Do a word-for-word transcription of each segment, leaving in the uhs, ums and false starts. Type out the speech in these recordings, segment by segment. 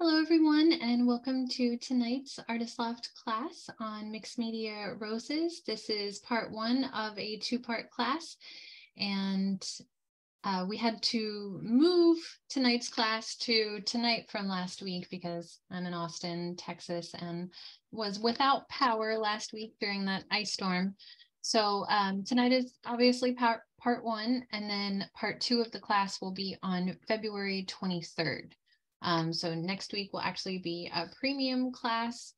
Hello everyone and welcome to tonight's Artist Loft class on Mixed Media Roses. This is part one of a two-part class, and uh, we had to move tonight's class to tonight from last week because I'm in Austin, Texas, and was without power last week during that ice storm. So um, tonight is obviously part, part one, and then part two of the class will be on February twenty-third. Um, so next week will actually be a premium class,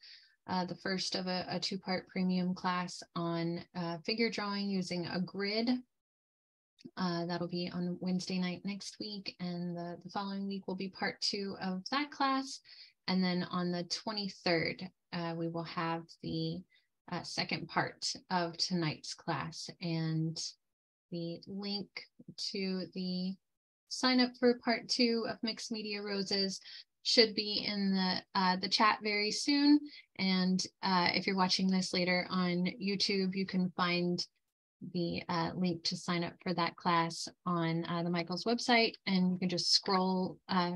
uh, the first of a, a two-part premium class on uh, figure drawing using a grid. Uh, that'll be on Wednesday night next week, and the, the following week will be part two of that class. And then on the twenty-third, uh, we will have the uh, second part of tonight's class, and the link to the sign up for part two of Mixed Media Roses should be in the uh, the chat very soon. And uh, if you're watching this later on YouTube, you can find the uh, link to sign up for that class on uh, the Michaels website. And you can just scroll, uh,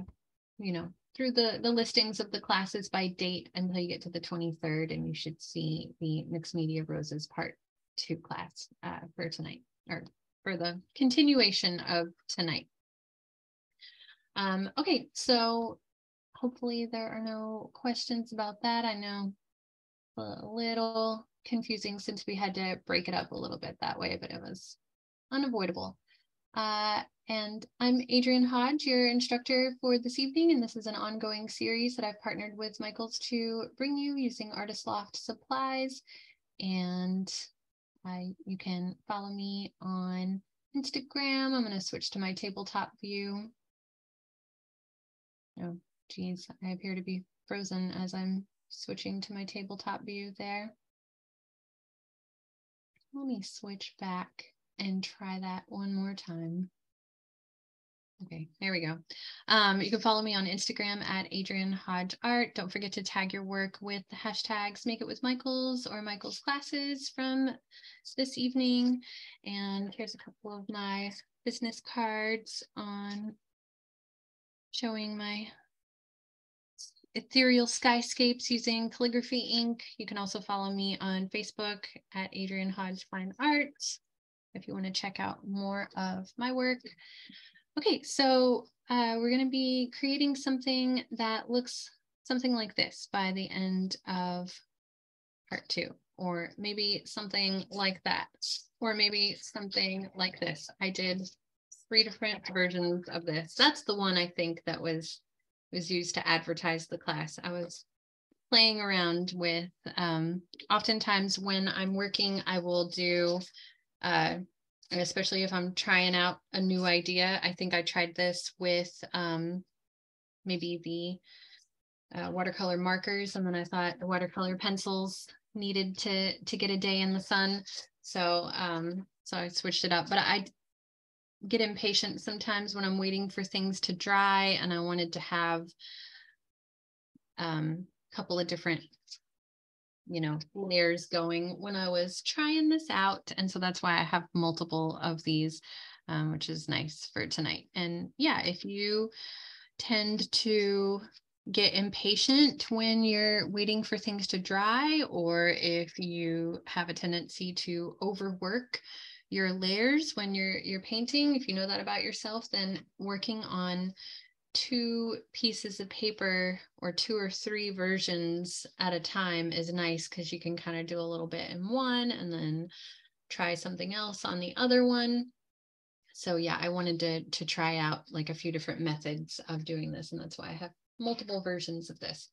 you know, through the, the listings of the classes by date until you get to the twenty-third, and you should see the Mixed Media Roses part two class uh, for tonight, or for the continuation of tonight. Um, okay, so hopefully there are no questions about that. I know a little confusing since we had to break it up a little bit that way, but it was unavoidable. Uh, and I'm Adrienne Hodge, your instructor for this evening, and this is an ongoing series that I've partnered with Michaels to bring you using Artist Loft supplies. And I, you can follow me on Instagram. I'm going to switch to my tabletop view. Oh, geez, I appear to be frozen as I'm switching to my tabletop view there. Let me switch back and try that one more time. Okay, there we go. Um, you can follow me on Instagram at Adrienne Hodge Art. Don't forget to tag your work with the hashtags Make It With Michaels or Michaels Classes from this evening. And here's a couple of my business cards on showing my ethereal skyscapes using calligraphy ink. You can also follow me on Facebook at Adrienne Hodge Fine Arts if you want to check out more of my work. Okay, so uh, we're going to be creating something that looks something like this by the end of part two, or maybe something like that, or maybe something like this. I did three different versions of this. That's the one I think that was was used to advertise the class. I was playing around with, um, oftentimes when I'm working, I will do, uh, especially if I'm trying out a new idea. I think I tried this with um, maybe the uh, watercolor markers, and then I thought the watercolor pencils needed to, to get a day in the sun. So, um, so I switched it up, but I get impatient sometimes when I'm waiting for things to dry, and I wanted to have um, a couple of different, you know, layers going when I was trying this out. And so that's why I have multiple of these, um, which is nice for tonight. And yeah, if you tend to get impatient when you're waiting for things to dry, or if you have a tendency to overwork your layers when you're you're painting, if you know that about yourself, then working on two pieces of paper or two or three versions at a time is nice, because you can kind of do a little bit in one and then try something else on the other one. So yeah, I wanted to to try out like a few different methods of doing this, and that's why I have multiple versions of this.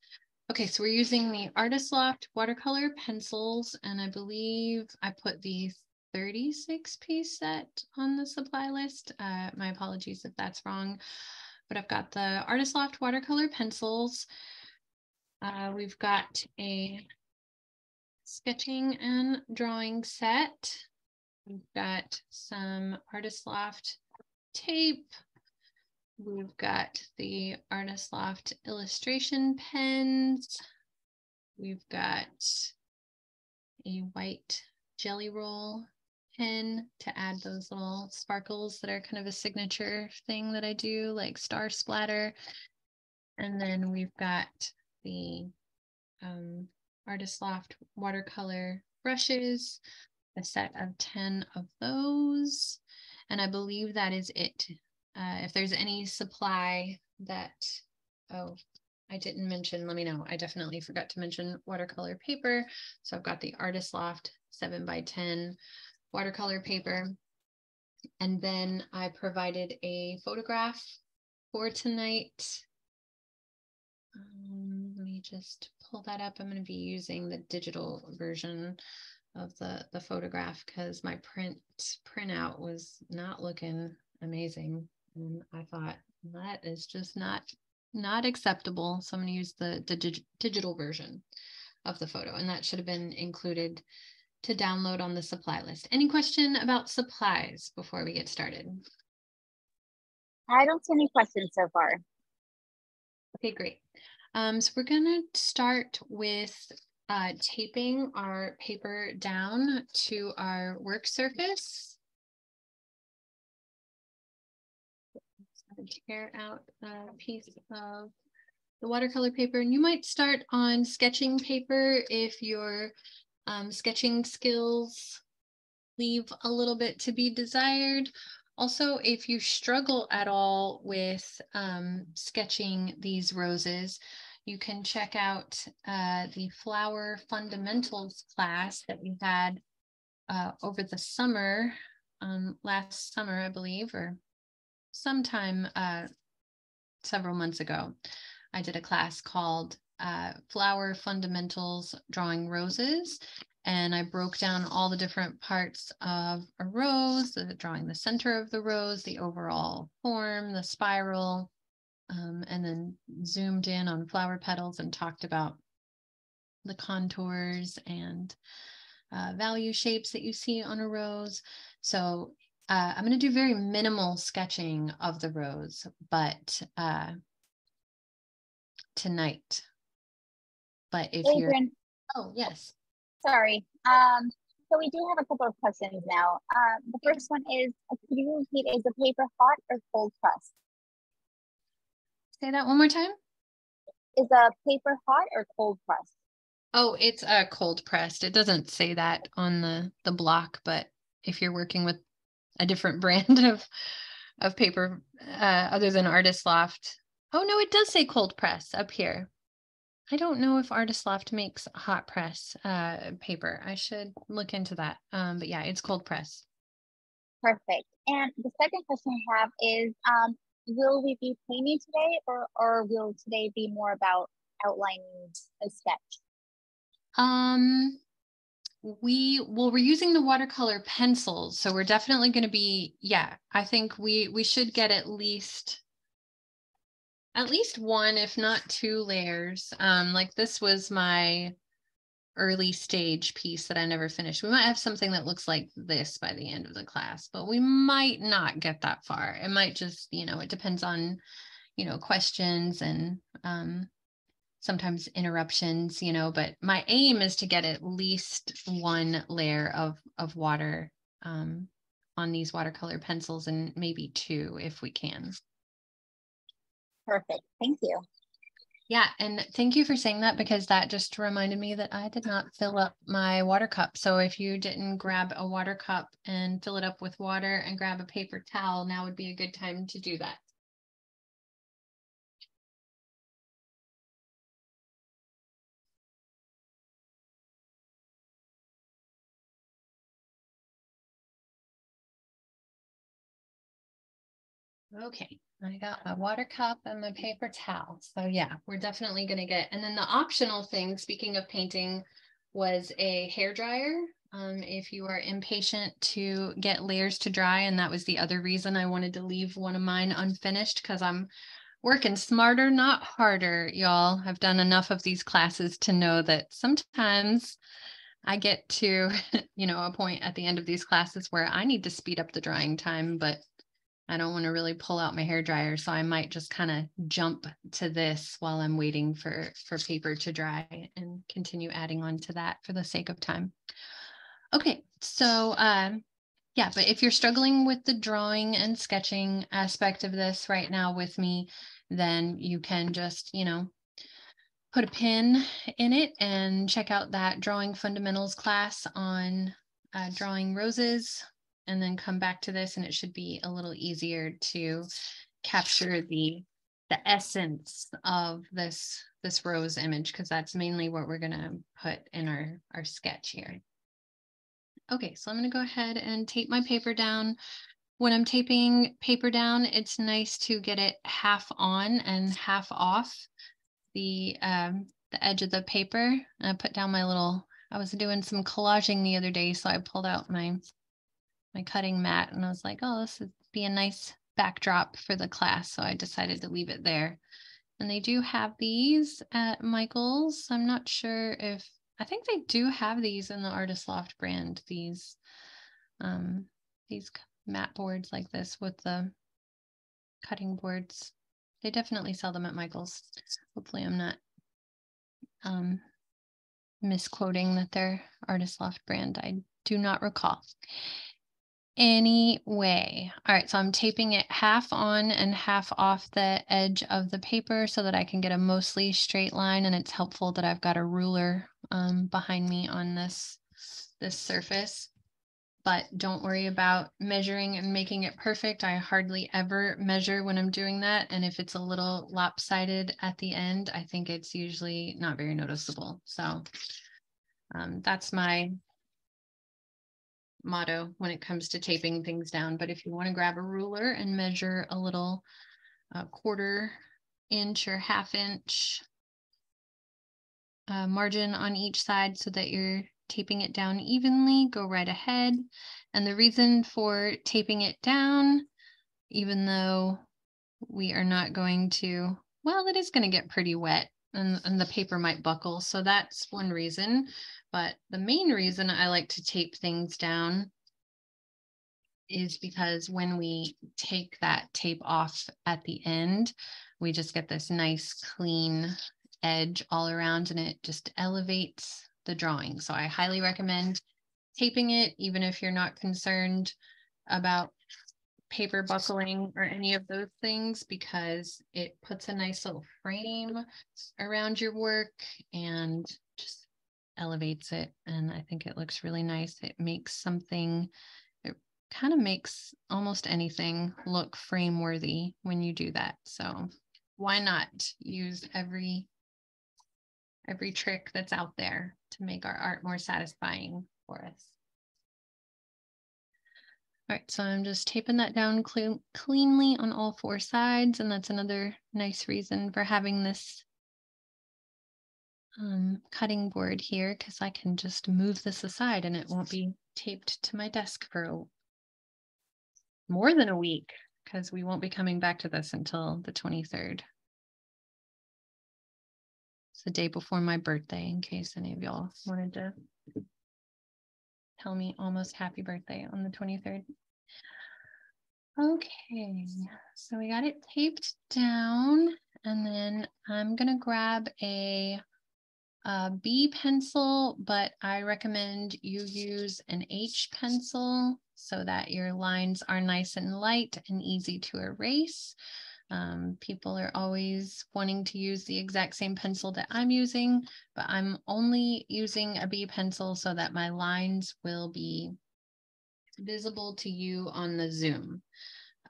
Okay, so we're using the Artist Loft watercolor pencils, and I believe I put these thirty-six piece set on the supply list. Uh, my apologies if that's wrong, but I've got the Artist Loft watercolor pencils. Uh, we've got a sketching and drawing set. We've got some Artist Loft tape. We've got the Artist Loft illustration pens. We've got a white jelly roll pen to add those little sparkles that are kind of a signature thing that I do, like star splatter. And then we've got the um, Artist Loft watercolor brushes, a set of ten of those. And I believe that is it. Uh, if there's any supply that, oh, I didn't mention, let me know. I definitely forgot to mention watercolor paper. So I've got the Artist Loft seven by ten watercolor paper. And then I provided a photograph for tonight. Um, let me just pull that up. I'm going to be using the digital version of the, the photograph because my print printout was not looking amazing. And I thought that is just not, not acceptable. So I'm going to use the, the dig digital version of the photo. And that should have been included to download on the supply list. Any question about supplies before we get started? I don't see any questions so far. Okay, great. Um, so we're gonna start with uh, taping our paper down to our work surface. Tear out a piece of the watercolor paper. And you might start on sketching paper if you're Um, sketching skills leave a little bit to be desired. Also, if you struggle at all with um, sketching these roses, you can check out uh, the Flower Fundamentals class that we had uh, over the summer, um, last summer, I believe, or sometime uh, several months ago. I did a class called Uh, Flower Fundamentals Drawing Roses, and I broke down all the different parts of a rose, the, drawing the center of the rose, the overall form, the spiral, um, and then zoomed in on flower petals and talked about the contours and uh, value shapes that you see on a rose. So uh, I'm going to do very minimal sketching of the rose, but uh, tonight. But if Adrienne, you're, oh, yes. Sorry. Um, so we do have a couple of questions now. Uh, the first one is, could you repeat, is the paper hot or cold pressed? Say that one more time. Is the paper hot or cold pressed? Oh, it's uh, cold pressed. It doesn't say that on the, the block, but if you're working with a different brand of, of paper uh, other than Artist Loft. Oh, no, it does say cold press up here. I don't know if Artist Loft makes hot press uh, paper. I should look into that. Um, but yeah, it's cold press. Perfect. And the second question I have is, um, will we be painting today, or, or will today be more about outlining a sketch? Um, we, well, we're using the watercolor pencils. So we're definitely going to be, yeah, I think we, we should get at least At least one, if not two layers. Um, like this was my early stage piece that I never finished. We might have something that looks like this by the end of the class, but we might not get that far. It might just, you know, it depends on, you know, questions and um, sometimes interruptions, you know, but my aim is to get at least one layer of, of water um, on these watercolor pencils, and maybe two if we can. Perfect. Thank you. Yeah. And thank you for saying that, because that just reminded me that I did not fill up my water cup. So if you didn't grab a water cup and fill it up with water and grab a paper towel, now would be a good time to do that. Okay. I got my water cup and my paper towel. So yeah, we're definitely going to get, and then the optional thing, speaking of painting, was a hairdryer. Um, if you are impatient to get layers to dry, and that was the other reason I wanted to leave one of mine unfinished, because I'm working smarter, not harder, y'all. I've done enough of these classes to know that sometimes I get to, you know, a point at the end of these classes where I need to speed up the drying time, but I don't want to really pull out my hairdryer, so I might just kind of jump to this while I'm waiting for, for paper to dry and continue adding on to that for the sake of time. Okay, so um, yeah, but if you're struggling with the drawing and sketching aspect of this right now with me, then you can just, you know, put a pin in it and check out that Drawing Fundamentals class on uh, drawing roses, and then come back to this, and it should be a little easier to capture the the essence of this this rose image, because that's mainly what we're gonna put in our our sketch here. Okay, so I'm gonna go ahead and tape my paper down. When I'm taping paper down, it's nice to get it half on and half off the um, the edge of the paper. And I put down my little, I was doing some collaging the other day, so I pulled out my my cutting mat, and I was like, oh, this would be a nice backdrop for the class, so I decided to leave it there. And they do have these at Michaels. I'm not sure if, I think they do have these in the Artist Loft brand, these um, these mat boards like this with the cutting boards. They definitely sell them at Michaels. Hopefully I'm not um, misquoting that they're Artist Loft brand. I do not recall. Anyway, all right, so I'm taping it half on and half off the edge of the paper so that I can get a mostly straight line, and it's helpful that I've got a ruler um, behind me on this, this surface. But don't worry about measuring and making it perfect. I hardly ever measure when I'm doing that, and if it's a little lopsided at the end, I think it's usually not very noticeable. So um, that's my motto when it comes to taping things down. But if you want to grab a ruler and measure a little uh, quarter inch or half inch uh, margin on each side so that you're taping it down evenly, go right ahead. And the reason for taping it down, even though we are not going to, well, it is going to get pretty wet, and, and the paper might buckle, so that's one reason. But the main reason I like to tape things down is because when we take that tape off at the end, we just get this nice clean edge all around, and it just elevates the drawing. So I highly recommend taping it, even if you're not concerned about paper buckling or any of those things, because it puts a nice little frame around your work and just elevates it, and I think it looks really nice. It makes something, it kind of makes almost anything look frame worthy when you do that. So why not use every every trick that's out there to make our art more satisfying for us? All right, so I'm just taping that down clean, cleanly on all four sides, and that's another nice reason for having this Um, cutting board here, because I can just move this aside and it won't be taped to my desk for a, more than a week, because we won't be coming back to this until the twenty-third. It's the day before my birthday, in case any of y'all wanted to tell me almost happy birthday on the twenty-third. Okay, so we got it taped down, and then I'm gonna grab a a B pencil, but I recommend you use an H pencil so that your lines are nice and light and easy to erase. Um, people are always wanting to use the exact same pencil that I'm using, but I'm only using a B pencil so that my lines will be visible to you on the Zoom.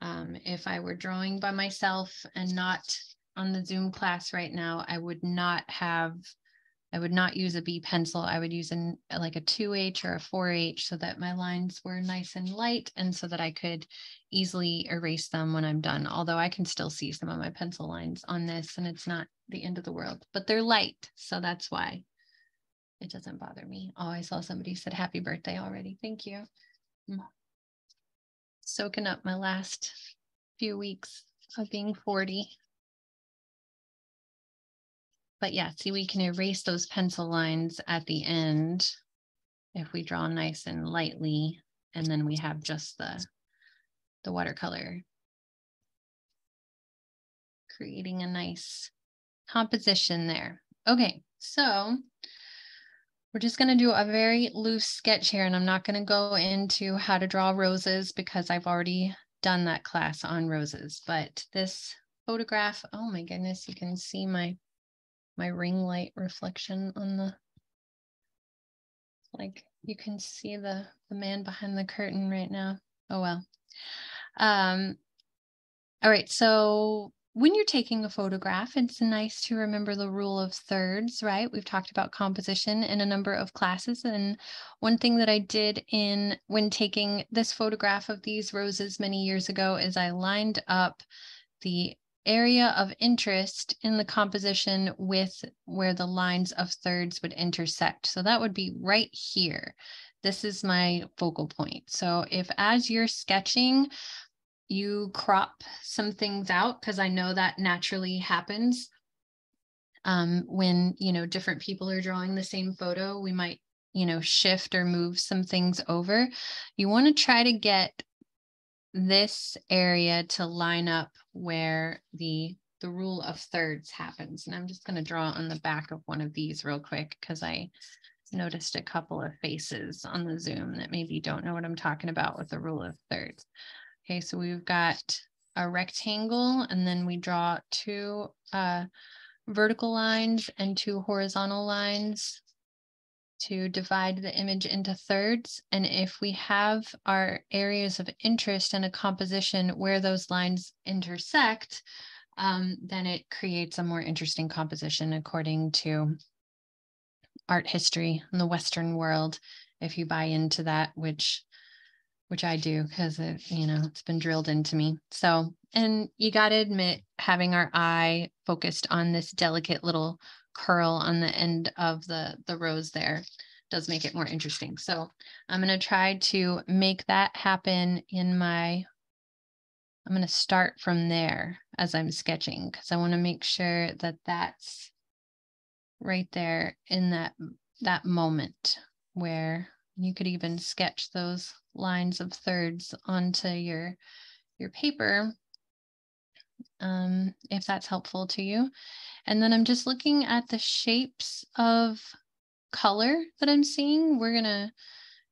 Um, if I were drawing by myself and not on the Zoom class right now, I would not have I would not use a B pencil. I would use an, like a two H or a four H so that my lines were nice and light and so that I could easily erase them when I'm done. Although I can still see some of my pencil lines on this, and it's not the end of the world, but they're light. So that's why it doesn't bother me. Oh, I saw somebody said happy birthday already. Thank you. I'm soaking up my last few weeks of being forty. But yeah, see, we can erase those pencil lines at the end if we draw nice and lightly, and then we have just the, the watercolor creating a nice composition there. Okay, so we're just gonna do a very loose sketch here, and I'm not gonna go into how to draw roses because I've already done that class on roses, but this photograph. Oh my goodness, you can see my my ring light reflection on the, like you can see the, the man behind the curtain right now. Oh well. Um, all right, so when you're taking a photograph, it's nice to remember the rule of thirds, right? We've talked about composition in a number of classes. And one thing that I did in when taking this photograph of these roses many years ago is I lined up the area of interest in the composition with where the lines of thirds would intersect. So that would be right here. This is my focal point. So if as you're sketching, you crop some things out, because I know that naturally happens um, when, you know, different people are drawing the same photo, we might, you know, shift or move some things over. You want to try to get this area to line up where the, the rule of thirds happens. And I'm just going to draw on the back of one of these real quick, because I noticed a couple of faces on the Zoom that maybe don't know what I'm talking about with the rule of thirds. Okay, so we've got a rectangle, and then we draw two uh, vertical lines and two horizontal lines to divide the image into thirds. And if we have our areas of interest in a composition where those lines intersect, um, then it creates a more interesting composition according to art history in the Western world, if you buy into that, which which I do, because it, you know, it's been drilled into me. So, and you got to admit, having our eye focused on this delicate little curl on the end of the, the rose there does make it more interesting. So I'm going to try to make that happen in my, I'm going to start from there as I'm sketching, because I want to make sure that that's right there in that, that moment where you could even sketch those lines of thirds onto your, your paper, um, if that's helpful to you. And then I'm just looking at the shapes of color that I'm seeing. We're going to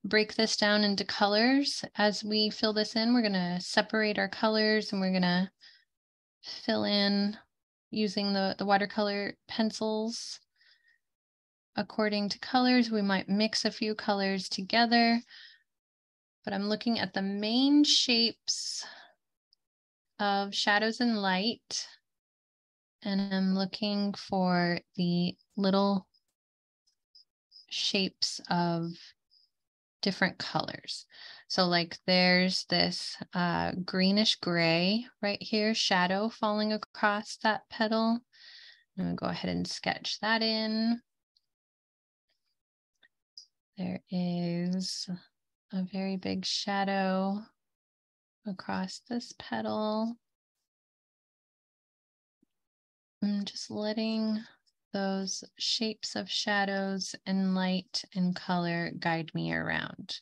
break this down into colors. As we fill this in, we're going to separate our colors, and we're going to fill in using the, the watercolor pencils. According to colors, we might mix a few colors together, but I'm looking at the main shapes of shadows and light, and I'm looking for the little shapes of different colors. So like there's this uh, greenish gray right here, shadow falling across that petal. I'm gonna go ahead and sketch that in. There is a very big shadow across this petal. I'm just letting those shapes of shadows and light and color guide me around.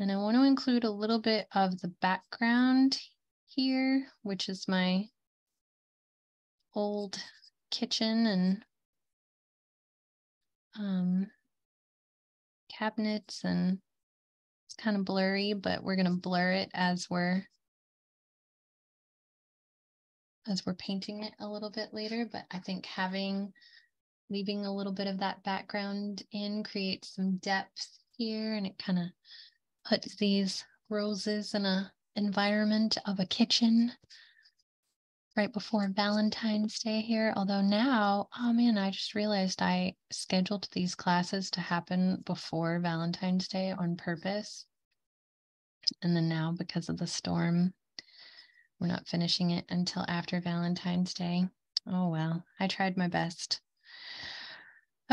And I want to include a little bit of the background here, which is my old kitchen and um, cabinets, and it's kind of blurry, but we're going to blur it as we're as we're painting it a little bit later. But I think having leaving a little bit of that background in creates some depth here, and it kind of puts these roses in a environment of a kitchen right before Valentine's Day here. Although now, oh man, I just realized I scheduled these classes to happen before Valentine's Day on purpose. And then now, because of the storm, we're not finishing it until after Valentine's Day. Oh well, I tried my best.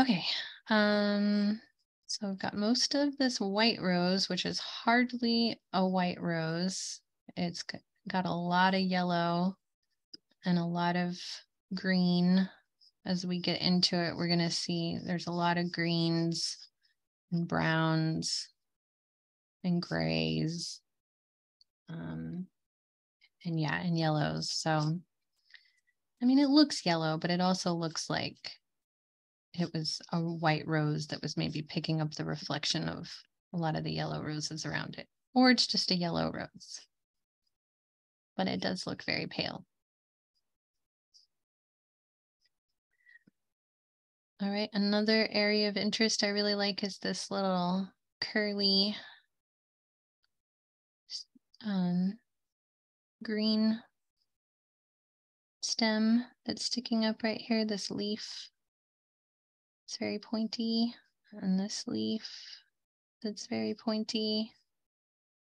Okay, um, so I've got most of this white rose, which is hardly a white rose. It's got a lot of yellow and a lot of green. As we get into it, we're gonna see there's a lot of greens and browns and grays, um, and yeah, and yellows. So, I mean, it looks yellow, but it also looks like it was a white rose that was maybe picking up the reflection of a lot of the yellow roses around it, or it's just a yellow rose, but it does look very pale. All right, another area of interest I really like is this little curly um, green stem that's sticking up right here, this leaf. It's very pointy, and this leaf that's very pointy.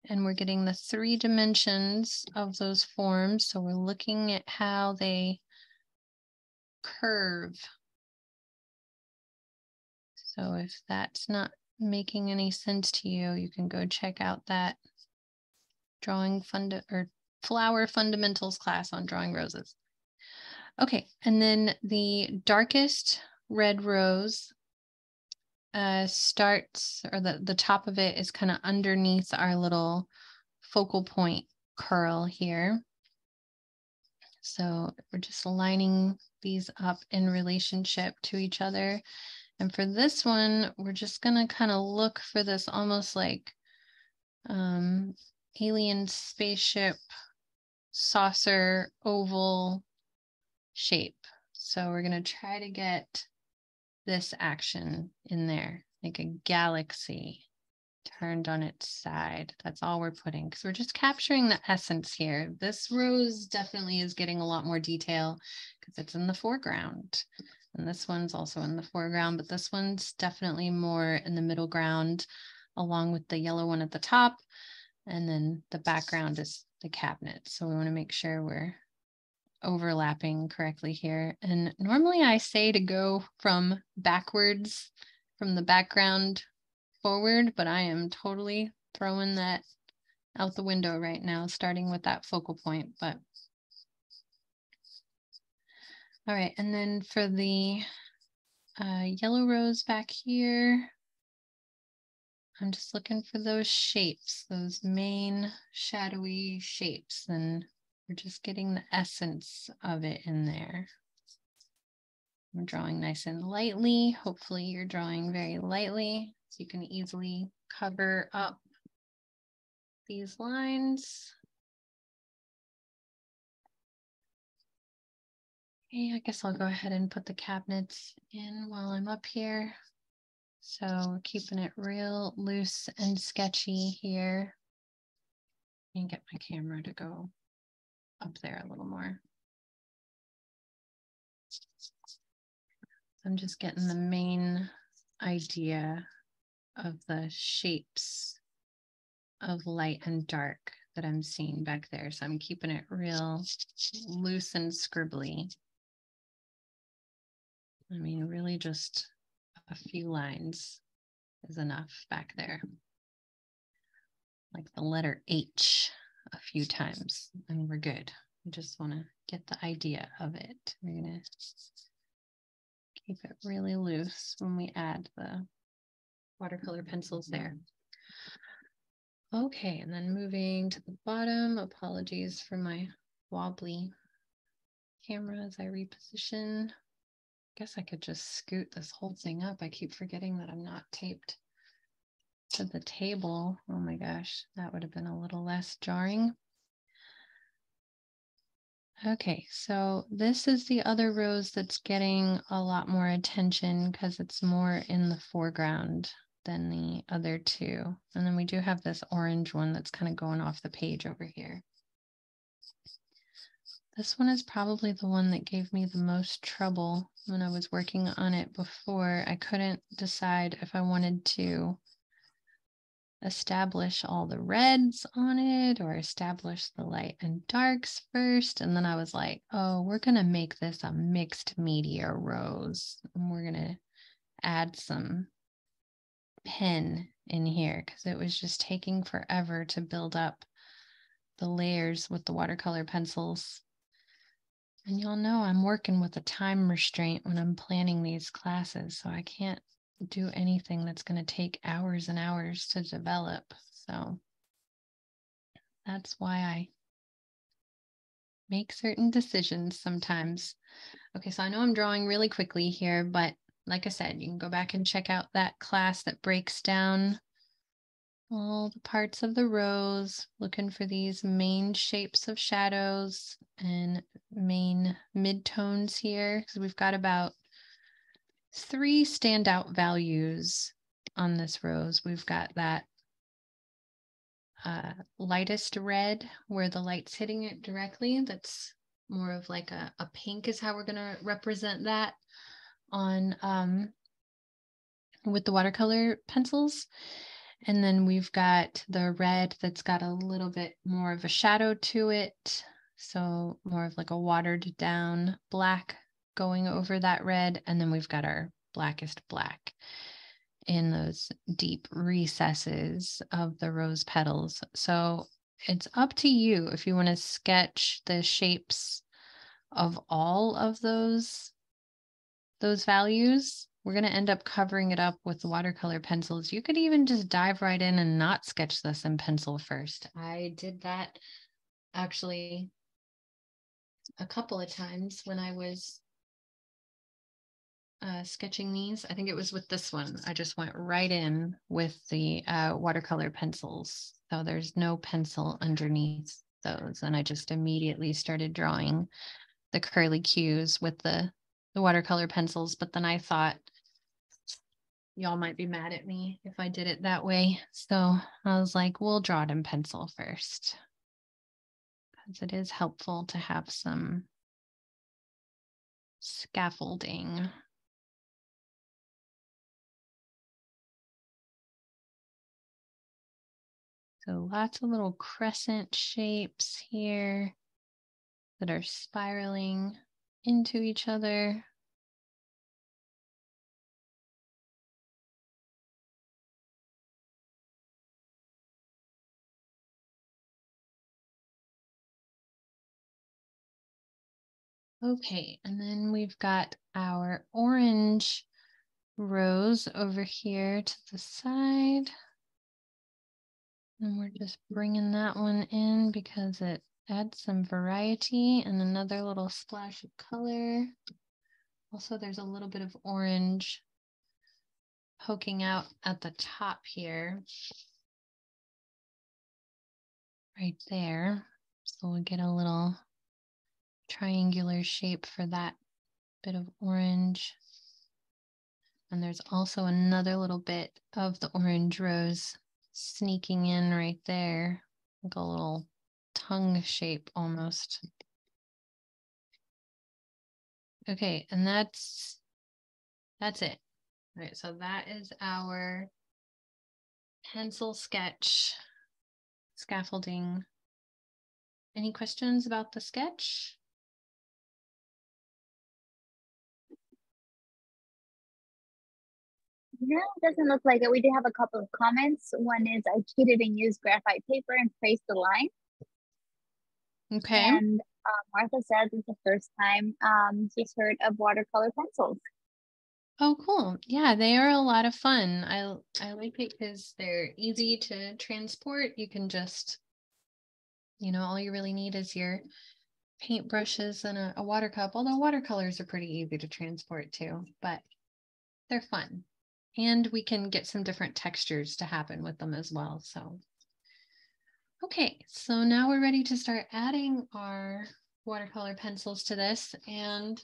And we're getting the three dimensions of those forms. So we're looking at how they curve. So if that's not making any sense to you, you can go check out that drawing funda or flower fundamentals class on drawing roses. Okay, and then the darkest red rose uh, starts, or the, the top of it is kind of underneath our little focal point curl here. So we're just lining these up in relationship to each other. And for this one, we're just gonna kind of look for this almost like um, alien spaceship saucer oval shape. So we're gonna try to get this action in there, like a galaxy turned on its side. That's all we're putting, because we're just capturing the essence here. This rose definitely is getting a lot more detail because it's in the foreground. And this one's also in the foreground, but this one's definitely more in the middle ground, along with the yellow one at the top. And then the background is the cabinet. So we want to make sure we're overlapping correctly here. And normally I say to go from backwards, from the background forward, but I am totally throwing that out the window right now, starting with that focal point. But all right, and then for the uh, yellow rose back here, I'm just looking for those shapes, those main shadowy shapes, and we're just getting the essence of it in there. I'm drawing nice and lightly. Hopefully you're drawing very lightly, so you can easily cover up these lines. Okay, I guess I'll go ahead and put the cabinets in while I'm up here. So we're keeping it real loose and sketchy here. Let me get my camera to go up there a little more. I'm just getting the main idea of the shapes of light and dark that I'm seeing back there. So I'm keeping it real loose and scribbly. I mean, really just a few lines is enough back there. Like the letter H a few times, and we're good. We just want to get the idea of it. We're going to keep it really loose when we add the watercolor pencils there. Okay, and then moving to the bottom, apologies for my wobbly camera as I reposition. I guess I could just scoot this whole thing up. I keep forgetting that I'm not taped to the table. Oh my gosh, that would have been a little less jarring. Okay, so this is the other rose that's getting a lot more attention because it's more in the foreground than the other two. And then we do have this orange one that's kind of going off the page over here. This one is probably the one that gave me the most trouble when I was working on it before. I couldn't decide if I wanted to establish all the reds on it or establish the light and darks first. And then I was like, oh, we're going to make this a mixed media rose. And we're going to add some pen in here because it was just taking forever to build up the layers with the watercolor pencils. And y'all know I'm working with a time restraint when I'm planning these classes, so I can't do anything that's going to take hours and hours to develop. So that's why I make certain decisions sometimes. Okay, so I know I'm drawing really quickly here, but like I said, you can go back and check out that class that breaks down all the parts of the rose, looking for these main shapes of shadows and main midtones here. So we've got about three standout values on this rose. We've got that uh, lightest red where the light's hitting it directly. That's more of like a, a pink is how we're going to represent that on um, with the watercolor pencils. And then we've got the red that's got a little bit more of a shadow to it. So more of like a watered down black going over that red. And then we've got our blackest black in those deep recesses of the rose petals. So it's up to you if you want to sketch the shapes of all of those, those values. We're going to end up covering it up with watercolor pencils. You could even just dive right in and not sketch this in pencil first. I did that actually a couple of times when I was uh, sketching these. I think it was with this one. I just went right in with the uh, watercolor pencils. So there's no pencil underneath those. And I just immediately started drawing the curly cues with the the watercolor pencils, but then I thought y'all might be mad at me if I did it that way. So I was like, we'll draw it in pencil first, because it is helpful to have some scaffolding. So lots of little crescent shapes here that are spiraling into each other. Okay, and then we've got our orange rose over here to the side. And we're just bringing that one in because it add some variety and another little splash of color. Also, there's a little bit of orange poking out at the top here, right there. So we'll get a little triangular shape for that bit of orange. And there's also another little bit of the orange rose sneaking in right there, like a little tongue shape almost. Okay, and that's that's it. All right, so that is our pencil sketch scaffolding. Any questions about the sketch? No, it doesn't look like it. We do have a couple of comments. One is, I cheated and used graphite paper and traced the line. Okay. And uh, Martha says it's the first time um, she's heard of watercolor pencils. Oh, cool. Yeah, they are a lot of fun. I, I like it because they're easy to transport. You can just, you know, all you really need is your paint brushes and a, a water cup, although watercolors are pretty easy to transport too, but they're fun. And we can get some different textures to happen with them as well, so. Okay, so now we're ready to start adding our watercolor pencils to this. And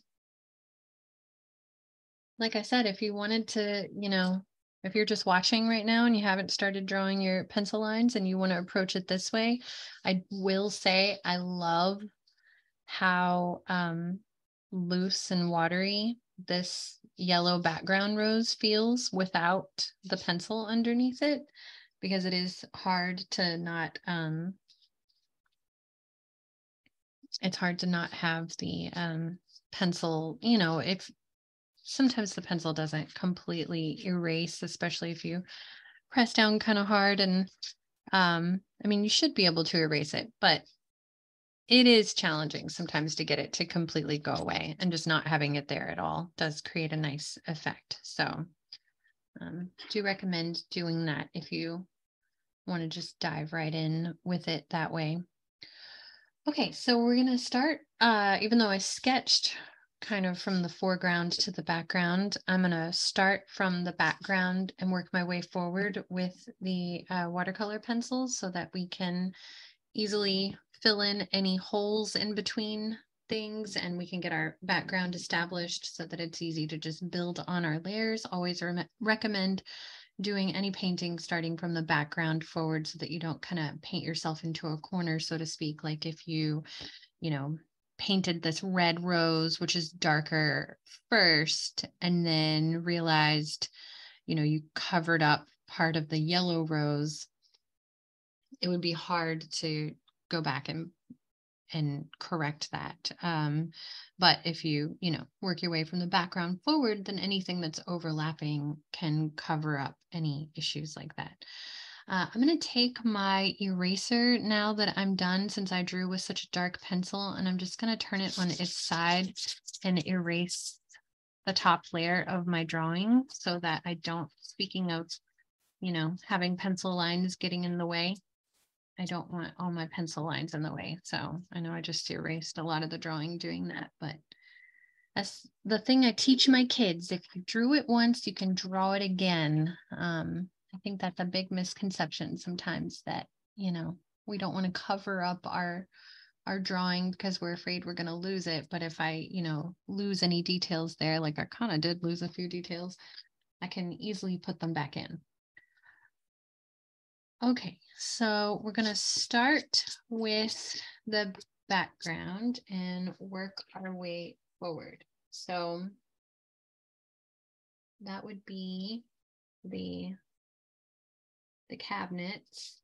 like I said, if you wanted to, you know, if you're just watching right now and you haven't started drawing your pencil lines and you want to approach it this way, I will say I love how um, loose and watery this yellow background rose feels without the pencil underneath it, because it is hard to not, um, it's hard to not have the um, pencil, you know, if sometimes the pencil doesn't completely erase, especially if you press down kind of hard. And um, I mean, you should be able to erase it, but it is challenging sometimes to get it to completely go away, and just not having it there at all does create a nice effect. So um, I do recommend doing that if you want to just dive right in with it that way. Okay, so we're going to start, uh, even though I sketched kind of from the foreground to the background, I'm going to start from the background and work my way forward with the uh, watercolor pencils so that we can easily fill in any holes in between things, and we can get our background established so that it's easy to just build on our layers. Always re- recommend doing any painting starting from the background forward so that you don't kind of paint yourself into a corner, so to speak. Like if you, you know, painted this red rose, which is darker first, and then realized, you know, you covered up part of the yellow rose, it would be hard to go back and and correct that. Um, but if you, you know, work your way from the background forward, then anything that's overlapping can cover up any issues like that. Uh, I'm going to take my eraser now that I'm done, since I drew with such a dark pencil, and I'm just going to turn it on its side and erase the top layer of my drawing so that I don't, speaking of, you know, having pencil lines getting in the way, I don't want all my pencil lines in the way. So I know I just erased a lot of the drawing doing that, but that's the thing I teach my kids. If you drew it once, you can draw it again. Um, I think that's a big misconception sometimes, that, you know, we don't want to cover up our our drawing because we're afraid we're going to lose it. But if I, you know, lose any details there, like I kind of did lose a few details, I can easily put them back in. Okay, so we're going to start with the background and work our way forward. So that would be the, the cabinets.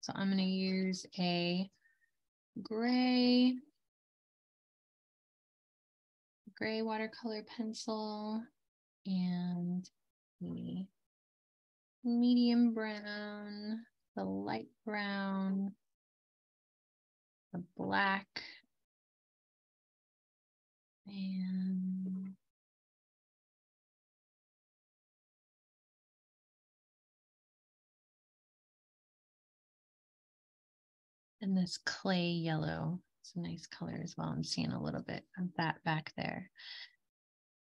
So I'm going to use a gray, gray watercolor pencil and the medium brown, the light brown, the black, and and this clay yellow. It's a nice color as well. I'm seeing a little bit of that back there.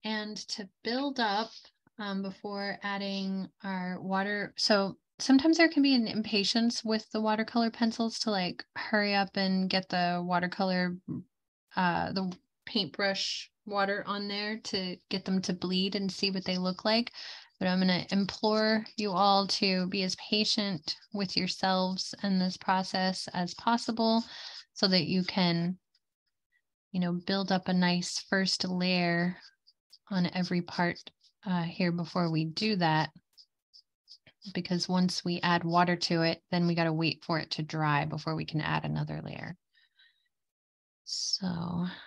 And to build up, Um, before adding our water. So sometimes there can be an impatience with the watercolor pencils to like hurry up and get the watercolor, uh, the paintbrush water on there to get them to bleed and see what they look like. But I'm going to implore you all to be as patient with yourselves in this process as possible so that you can, you know, build up a nice first layer on every part Uh, here before we do that, because once we add water to it, then we got to wait for it to dry before we can add another layer. So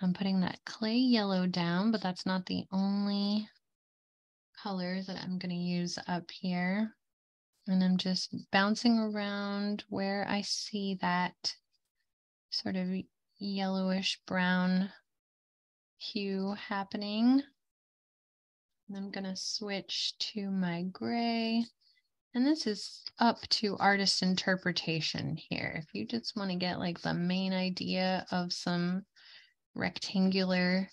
I'm putting that clay yellow down, but that's not the only color that I'm going to use up here. And I'm just bouncing around where I see that sort of yellowish brown hue happening. I'm going to switch to my gray, and this is up to artist interpretation here. If you just want to get like the main idea of some rectangular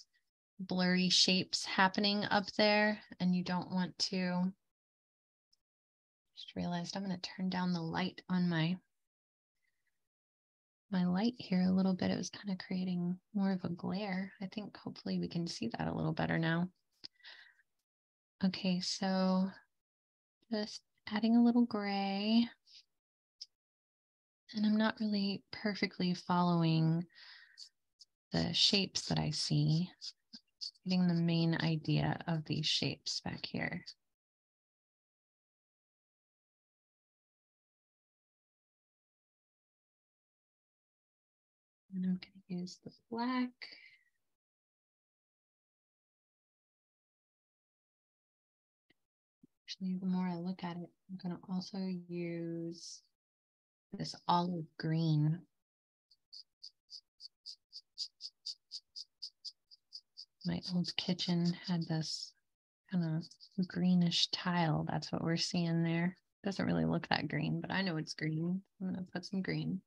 blurry shapes happening up there, and you don't want to, just realized I'm going to turn down the light on my, my light here a little bit. It was kind of creating more of a glare. I think hopefully we can see that a little better now. Okay, so just adding a little gray, and I'm not really perfectly following the shapes that I see, getting the main idea of these shapes back here. And I'm going to use the black. Actually, the more I look at it, I'm going to also use this olive green. My old kitchen had this kind of greenish tile. That's what we're seeing there. Doesn't really look that green, but I know it's green. I'm going to put some green.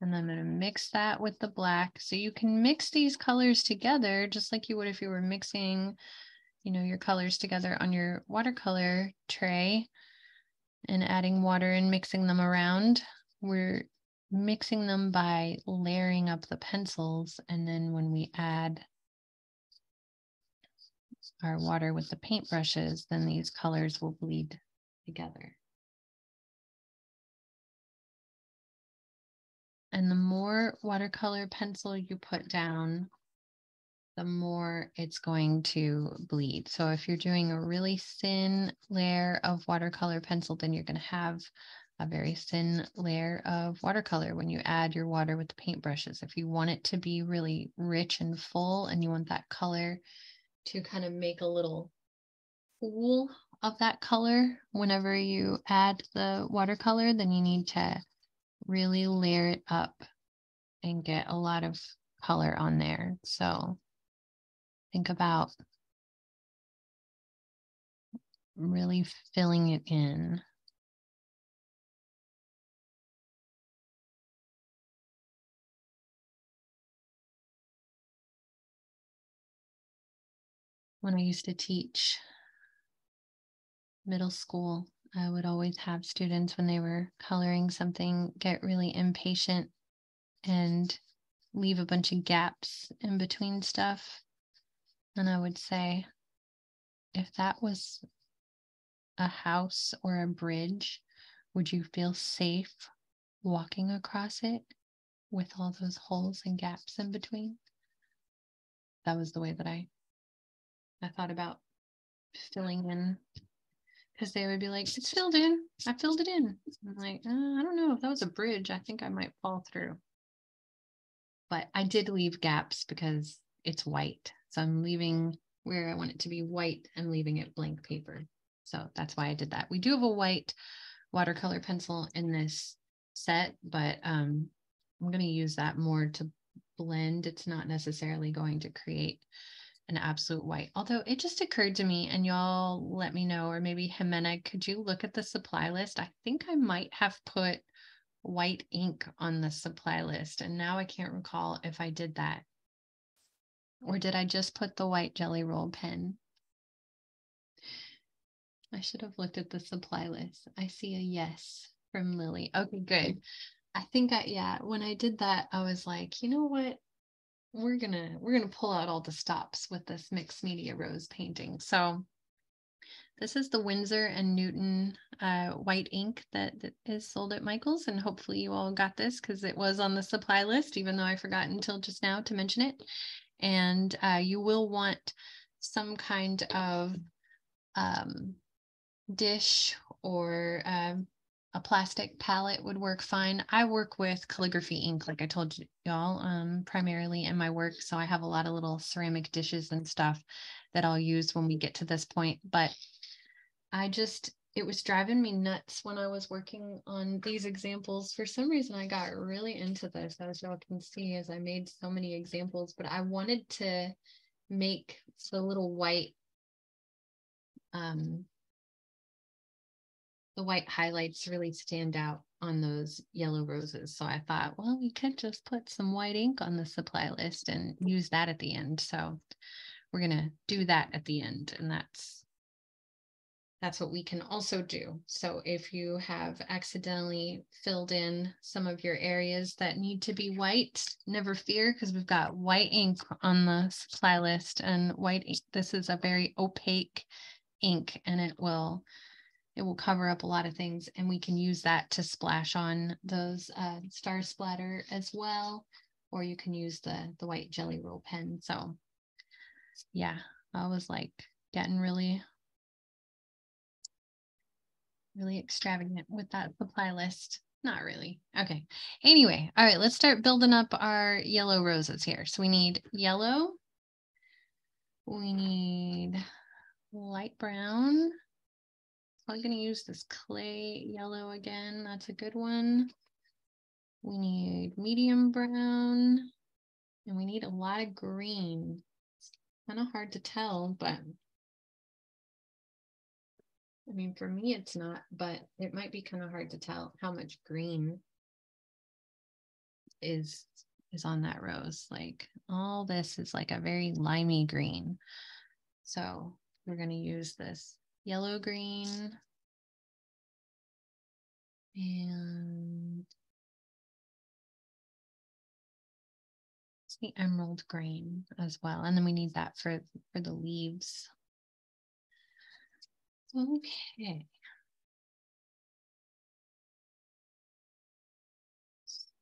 And I'm going to mix that with the black. So you can mix these colors together just like you would if you were mixing, you know, your colors together on your watercolor tray and adding water and mixing them around. We're mixing them by layering up the pencils, and then when we add our water with the paintbrushes, then these colors will bleed together. And the more watercolor pencil you put down, the more it's going to bleed. So if you're doing a really thin layer of watercolor pencil, then you're going to have a very thin layer of watercolor when you add your water with the paintbrushes. If you want it to be really rich and full, and you want that color to kind of make a little pool of that color whenever you add the watercolor, then you need to really layer it up and get a lot of color on there. So think about really filling it in. When I used to teach middle school, I would always have students, when they were coloring something, get really impatient and leave a bunch of gaps in between stuff. And I would say, if that was a house or a bridge, would you feel safe walking across it with all those holes and gaps in between? That was the way that I I thought about filling in, because they would be like, it's filled in. I filled it in. I'm like, oh, I don't know. If that was a bridge, I think I might fall through. But I did leave gaps because it's white. So I'm leaving where I want it to be white and leaving it blank paper. So that's why I did that. We do have a white watercolor pencil in this set, but um, I'm going to use that more to blend. It's not necessarily going to create an absolute white. Although it just occurred to me, and y'all let me know, or maybe Jimena, could you look at the supply list? I think I might have put white ink on the supply list, and now I can't recall if I did that. Or did I just put the white jelly roll pen? I should have looked at the supply list. I see a yes from Lily. Okay, good. I think I, yeah, when I did that, I was like, you know what? We're gonna we're gonna pull out all the stops with this mixed media rose painting. So this is the Winsor and Newton uh, white ink that, that is sold at Michaels, and hopefully you all got this because it was on the supply list, even though I forgot until just now to mention it. And uh, you will want some kind of um, dish or um, a plastic palette would work fine. I work with calligraphy ink, like I told y'all, um, primarily in my work. So I have a lot of little ceramic dishes and stuff that I'll use when we get to this point. But I just, it was driving me nuts when I was working on these examples. For some reason, I got really into this, as y'all can see, as I made so many examples, but I wanted to make the little white, um, the white highlights really stand out on those yellow roses. So I thought, well, we could just put some white ink on the supply list and use that at the end. So we're gonna do that at the end. And that's, that's what we can also do. So if you have accidentally filled in some of your areas that need to be white, never fear, because we've got white ink on the supply list, and white ink, this is a very opaque ink, and it will, It will cover up a lot of things, and we can use that to splash on those uh, star splatter as well, or you can use the, the white jelly roll pen. So yeah, I was like getting really, really extravagant with that supply list. Not really. Okay. Anyway, all right, let's start building up our yellow roses here. So we need yellow, we need light brown. I'm going to use this clay yellow again. That's a good one. We need medium brown, and we need a lot of green. It's kind of hard to tell, but I mean, for me, it's not, but it might be kind of hard to tell how much green is, is on that rose. Like all this is like a very limey green. So we're going to use this yellow green, and That's the emerald green as well. And then we need that for, for the leaves. Okay.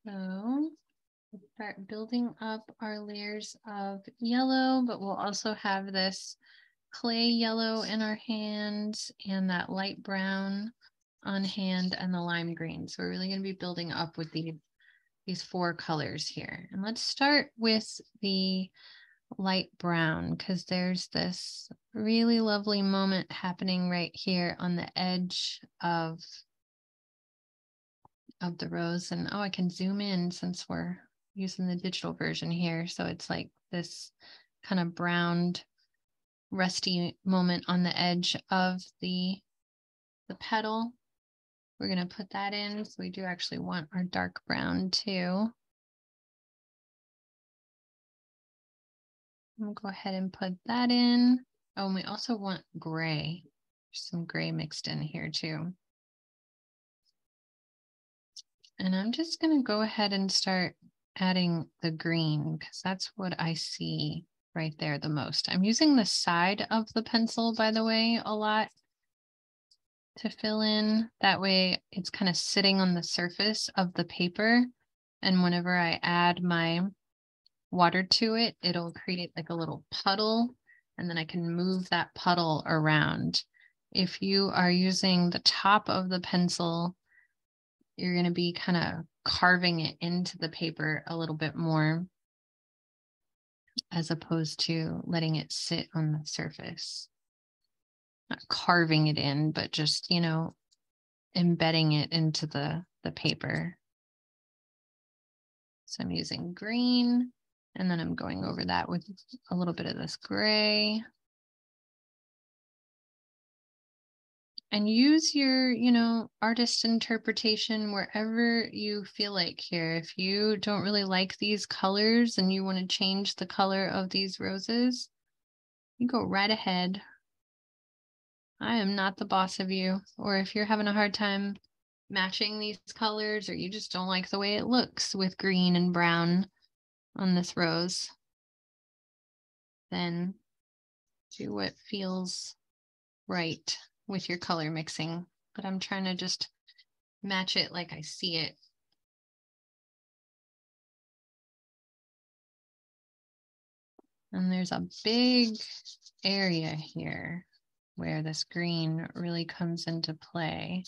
So we'll start building up our layers of yellow, but we'll also have this clay yellow in our hand and that light brown on hand and the lime green. So we're really going to be building up with the, these four colors here. And let's start with the light brown, because there's this really lovely moment happening right here on the edge of of the rose. And oh, I can zoom in since we're using the digital version here. So it's like this kind of browned, rusty moment on the edge of the, the petal. We're going to put that in. So we do actually want our dark brown too. We'll go ahead and put that in. Oh, and we also want gray. There's some gray mixed in here too. And I'm just going to go ahead and start adding the green because that's what I see right there the most. I'm using the side of the pencil, by the way, a lot to fill in. That way it's kind of sitting on the surface of the paper. And whenever I add my water to it, it'll create like a little puddle. And then I can move that puddle around. If you are using the top of the pencil, you're going to be kind of carving it into the paper a little bit more as opposed to letting it sit on the surface. Not carving it in, but just, you know, embedding it into the, the paper. So I'm using green, and then I'm going over that with a little bit of this gray. And use your, you know, artist interpretation wherever you feel like here. If you don't really like these colors and you want to change the color of these roses, you go right ahead. I am not the boss of you. Or if you're having a hard time matching these colors or you just don't like the way it looks with green and brown on this rose, then do what feels right with your color mixing, but I'm trying to just match it like I see it. And there's a big area here where this green really comes into play.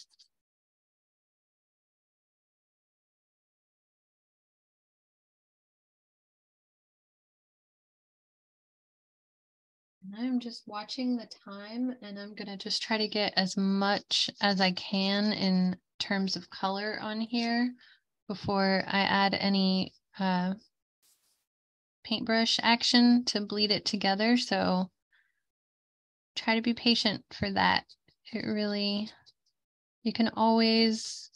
I'm just watching the time, and I'm going to just try to get as much as I can in terms of color on here before I add any uh, paintbrush action to bleed it together. So try to be patient for that. It really, you can always,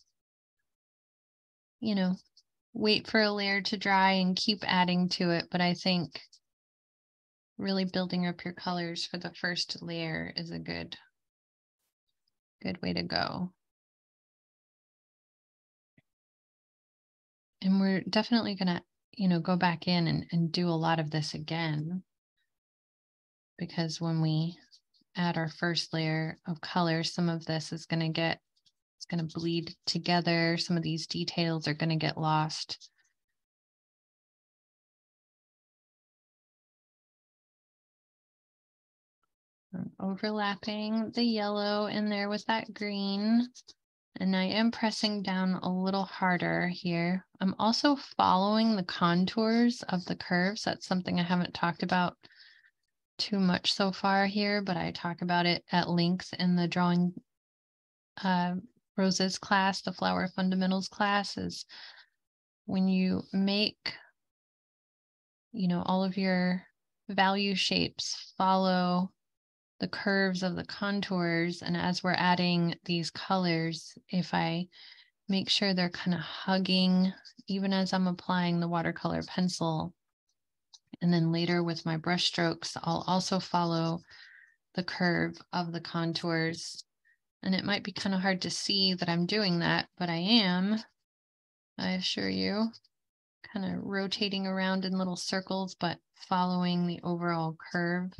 you know, wait for a layer to dry and keep adding to it. But I think really building up your colors for the first layer is a good, good way to go. And we're definitely gonna, you know, go back in and, and do a lot of this again, because when we add our first layer of color, some of this is gonna get, it's gonna bleed together. Some of these details are gonna get lost. I'm overlapping the yellow in there with that green, and I am pressing down a little harder here. I'm also following the contours of the curves. That's something I haven't talked about too much so far here, but I talk about it at length in the drawing uh, roses class, the Flower Fundamentals class, is when you make, you know, all of your value shapes follow the curves of the contours. And as we're adding these colors, if I make sure they're kind of hugging, even as I'm applying the watercolor pencil, and then later with my brush strokes, I'll also follow the curve of the contours. And it might be kind of hard to see that I'm doing that, but I am, I assure you. kind of rotating around in little circles, but following the overall curve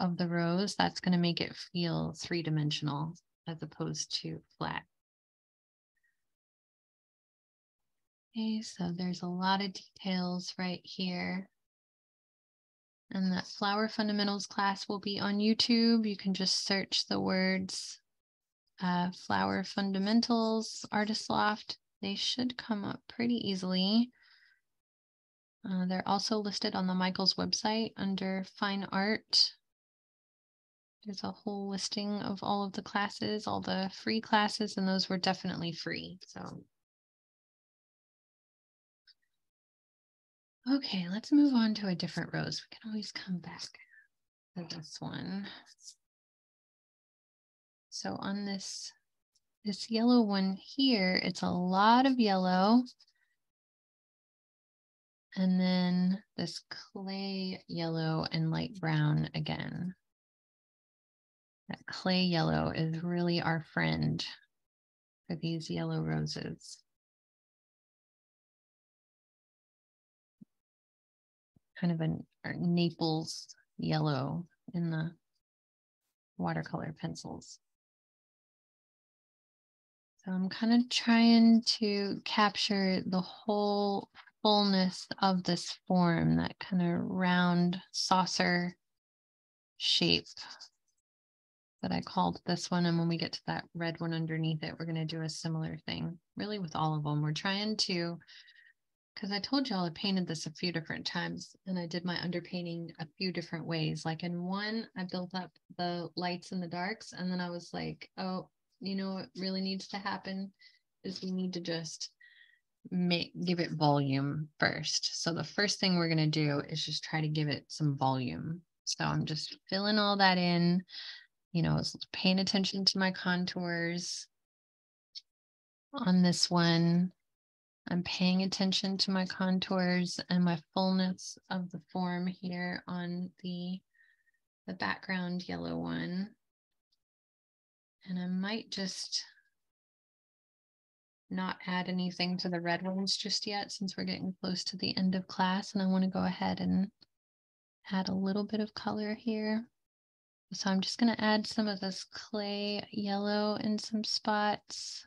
of the rose. That's going to make it feel three-dimensional as opposed to flat. Okay, so there's a lot of details right here. And that Flower Fundamentals class will be on YouTube. You can just search the words uh, Flower Fundamentals, Artist Loft. They should come up pretty easily. Uh, they're also listed on the Michaels website under Fine Art. There's a whole listing of all of the classes, all the free classes, and those were definitely free. So, okay, let's move on to a different rose. We can always come back to this one. So on this This yellow one here, it's a lot of yellow. And then this clay yellow and light brown again. That clay yellow is really our friend for these yellow roses. Kind of a Naples yellow in the watercolor pencils. So I'm kind of trying to capture the whole fullness of this form, that kind of round saucer shape that I called this one. And when we get to that red one underneath it, we're going to do a similar thing, really with all of them. We're trying to, because I told y'all I painted this a few different times and I did my underpainting a few different ways. Like in one, I built up the lights and the darks, and then I was like, oh, you know what really needs to happen is we need to just make, give it volume first. So the first thing we're going to do is just try to give it some volume. So I'm just filling all that in, you know, paying attention to my contours. On this one, I'm paying attention to my contours and my fullness of the form here on the, the background yellow one. And I might just not add anything to the red ones just yet, since we're getting close to the end of class. And I want to go ahead and add a little bit of color here. So I'm just going to add some of this clay yellow in some spots.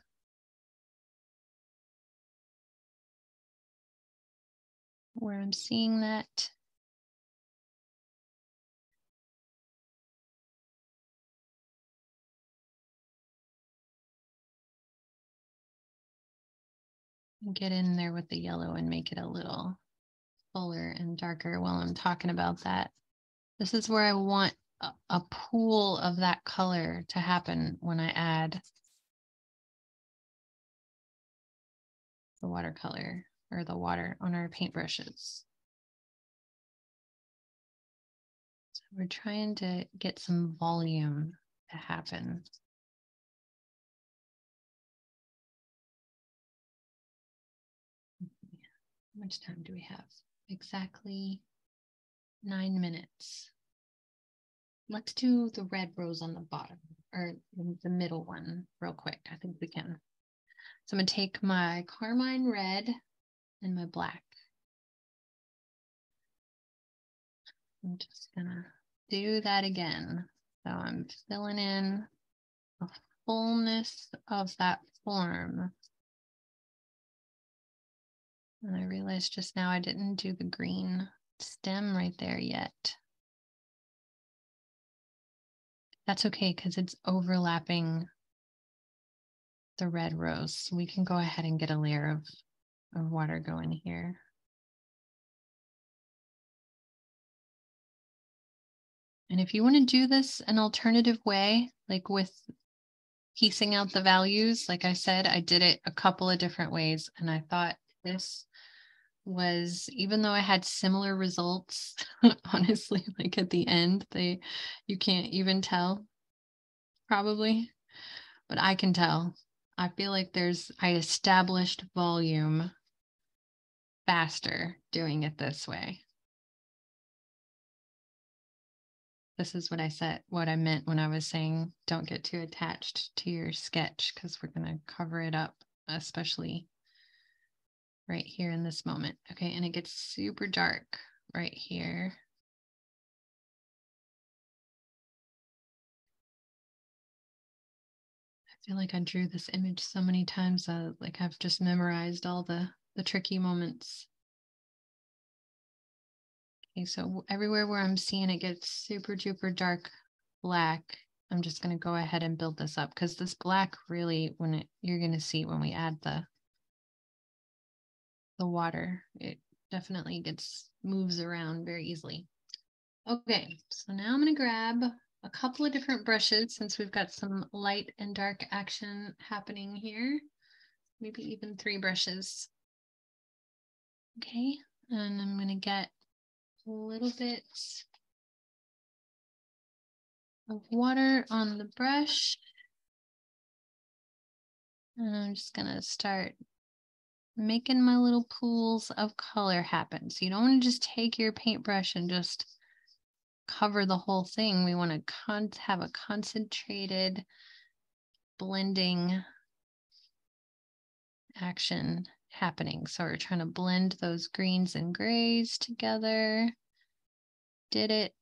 Where I'm seeing that. Get in there with the yellow and make it a little fuller and darker while I'm talking about that. This is where I want a, a pool of that color to happen when I add the watercolor or the water on our paintbrushes. So we're trying to get some volume to happen. How much time do we have? Exactly nine minutes. Let's do the red rose on the bottom, or the middle one real quick. I think we can. So I'm going to take my carmine red and my black. I'm just going to do that again. So I'm filling in the fullness of that form. And I realized just now I didn't do the green stem right there yet. That's okay, because it's overlapping the red rose. We can go ahead and get a layer of, of water going here. And if you want to do this an alternative way, like with piecing out the values, like I said, I did it a couple of different ways, and I thought this was, even though I had similar results, honestly, like at the end, they, you can't even tell, probably, but I can tell. I feel like there's, I established volume faster doing it this way. This is what I said, what I meant when I was saying, don't get too attached to your sketch, because we're going to cover it up, especially right here in this moment. Okay, and it gets super dark right here. I feel like I drew this image so many times, uh, like I've just memorized all the, the tricky moments. Okay, so everywhere where I'm seeing it gets super duper dark black, I'm just going to go ahead and build this up, because this black really, when it, you're going to see when we add the the water, it definitely gets, moves around very easily. Okay, so now I'm going to grab a couple of different brushes since we've got some light and dark action happening here, maybe even three brushes. Okay, and I'm going to get a little bit of water on the brush, and I'm just going to start making my little pools of color happen. So you don't want to just take your paintbrush and just cover the whole thing. We want to con have a concentrated blending action happening. So we're trying to blend those greens and grays together. Did it.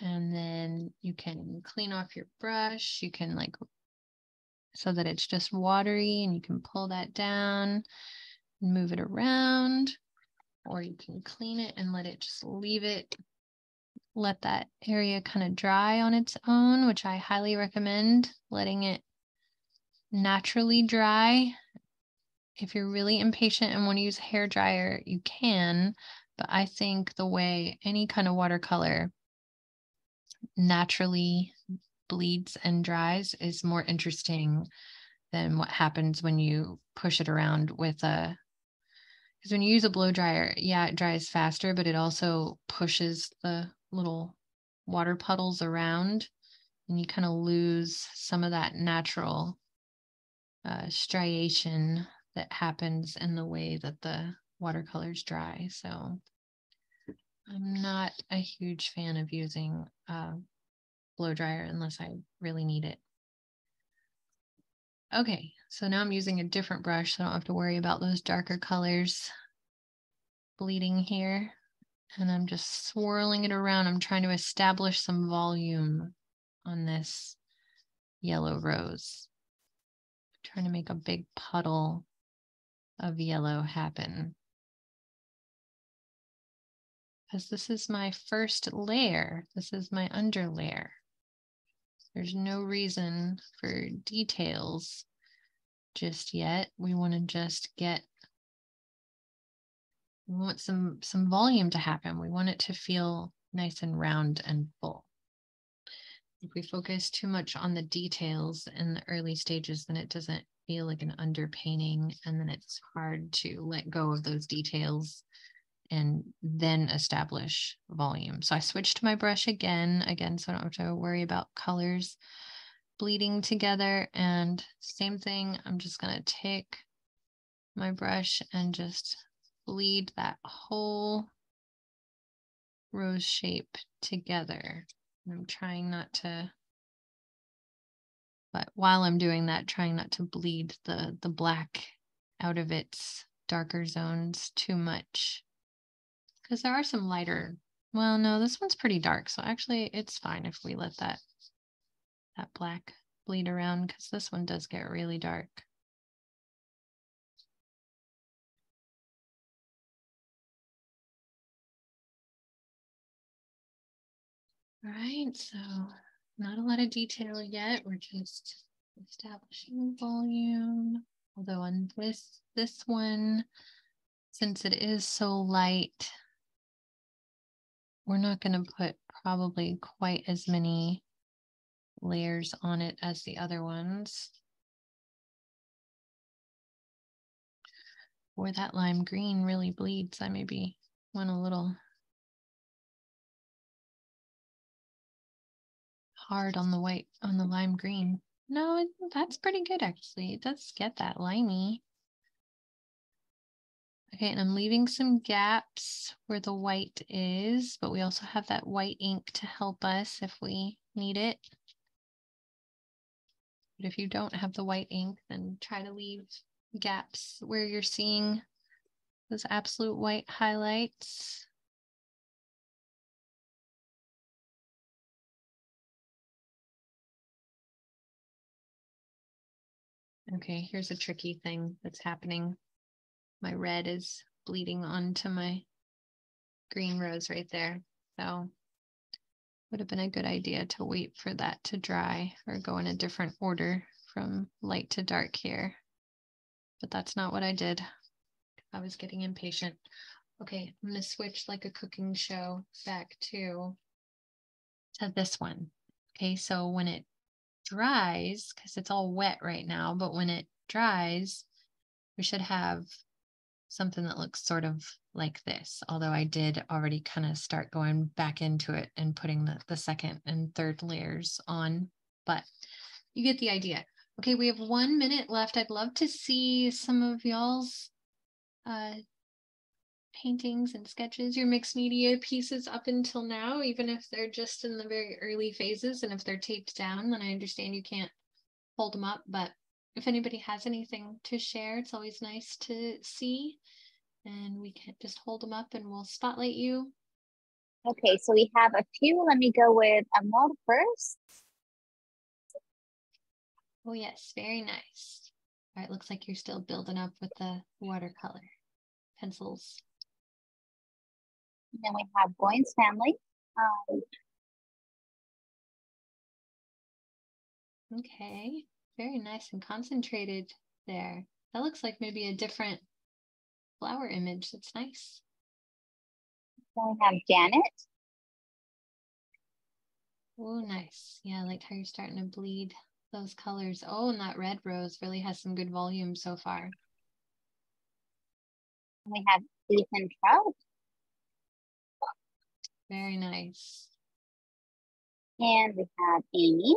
And then you can clean off your brush. You can like, so that it's just watery, and you can pull that down and move it around, or you can clean it and let it just leave it, let that area kind of dry on its own, which I highly recommend, letting it naturally dry. If you're really impatient and want to use a hair dryer, you can, but I think the way any kind of watercolor naturally bleeds and dries is more interesting than what happens when you push it around with a, because when you use a blow dryer, yeah, it dries faster, but it also pushes the little water puddles around, and you kind of lose some of that natural uh, striation that happens in the way that the watercolors dry. So I'm not a huge fan of using uh, blow dryer unless I really need it. Okay, so now I'm using a different brush, so I don't have to worry about those darker colors bleeding here. And I'm just swirling it around. I'm trying to establish some volume on this yellow rose. I'm trying to make a big puddle of yellow happen, because this is my first layer. This is my under layer. There's no reason for details just yet. We want to just get, we want some, some volume to happen. We want it to feel nice and round and full. If we focus too much on the details in the early stages, then it doesn't feel like an underpainting, and then it's hard to let go of those details and then establish volume. So I switched my brush again, again, so I don't have to worry about colors bleeding together. And same thing, I'm just gonna take my brush and just bleed that whole rose shape together. And I'm trying not to, but while I'm doing that, trying not to bleed the, the black out of its darker zones too much. Because there are some lighter, well, no, this one's pretty dark. So actually it's fine if we let that, that black bleed around, because this one does get really dark. All right, so not a lot of detail yet. We're just establishing volume. Although on this, this one, since it is so light, we're not going to put probably quite as many layers on it as the other ones. Where that lime green really bleeds, I maybe went a little hard on the white, on the lime green. No, that's pretty good actually. It does get that limey. Okay, and I'm leaving some gaps where the white is, but we also have that white ink to help us if we need it. But if you don't have the white ink, then try to leave gaps where you're seeing those absolute white highlights. Okay, here's a tricky thing that's happening. My red is bleeding onto my green rose right there. So would have been a good idea to wait for that to dry or go in a different order from light to dark here. But that's not what I did. I was getting impatient. Okay, I'm gonna switch like a cooking show back to, to this one. Okay, so when it dries, because it's all wet right now, but when it dries, we should have something that looks sort of like this, although I did already kind of start going back into it and putting the, the second and third layers on, but you get the idea. Okay, we have one minute left. I'd love to see some of y'all's uh, paintings and sketches, your mixed media pieces up until now, even if they're just in the very early phases, and if they're taped down, then I understand you can't hold them up, but if anybody has anything to share, it's always nice to see. And we can just hold them up and we'll spotlight you. Okay, so we have a few. Let me go with Amor first. Oh, yes, very nice. All right, looks like you're still building up with the watercolor pencils. And then we have Boyne's family. Um, okay, very nice and concentrated there. That looks like maybe a different flower image. That's nice. Then we have Janet. Oh, nice. Yeah, I like how you're starting to bleed those colors. Oh, and that red rose really has some good volume so far. We have Ethan Trout. Very nice. And we have Amy.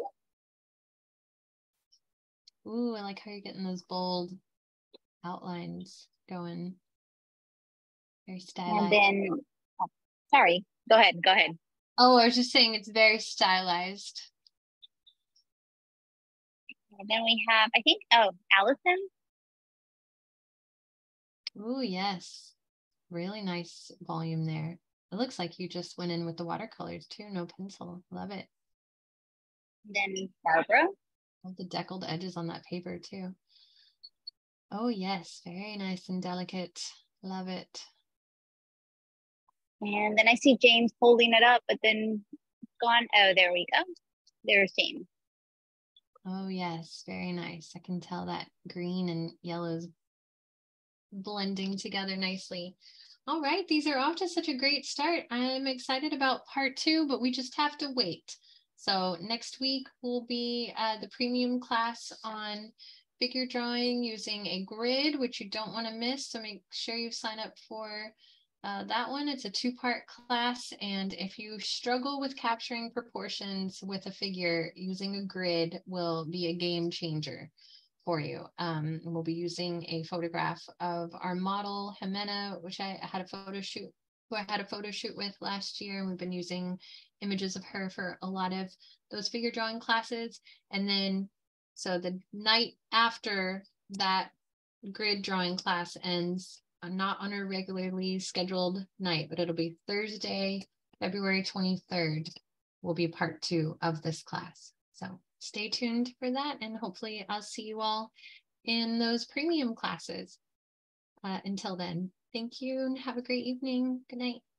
Ooh, I like how you're getting those bold outlines going. Very stylized. And then, oh, sorry, go ahead, go ahead. Oh, I was just saying it's very stylized. And then we have, I think, oh, Allison. Oh, yes. Really nice volume there. It looks like you just went in with the watercolors too, no pencil. Love it. And then Barbara. Love the deckled edges on that paper too. Oh, yes, very nice and delicate. Love it. And then I see James holding it up, but then gone. Oh, there we go. There's James. Oh, yes, very nice. I can tell that green and yellows blending together nicely. All right, these are off to such a great start. I'm excited about part two, but we just have to wait. So next week will be uh, the premium class on figure drawing using a grid, which you don't want to miss, so make sure you sign up for uh, that one. It's a two-part class, and if you struggle with capturing proportions with a figure, using a grid will be a game changer for you. Um, we'll be using a photograph of our model, Jimena, which I had a photo shoot, who I had a photo shoot with last year, and we've been using images of her for a lot of those figure drawing classes. And then so the night after that grid drawing class ends, not on a regularly scheduled night, but it'll be Thursday, February twenty-third, will be part two of this class. So stay tuned for that, and hopefully I'll see you all in those premium classes. Uh, until then, thank you and have a great evening. Good night.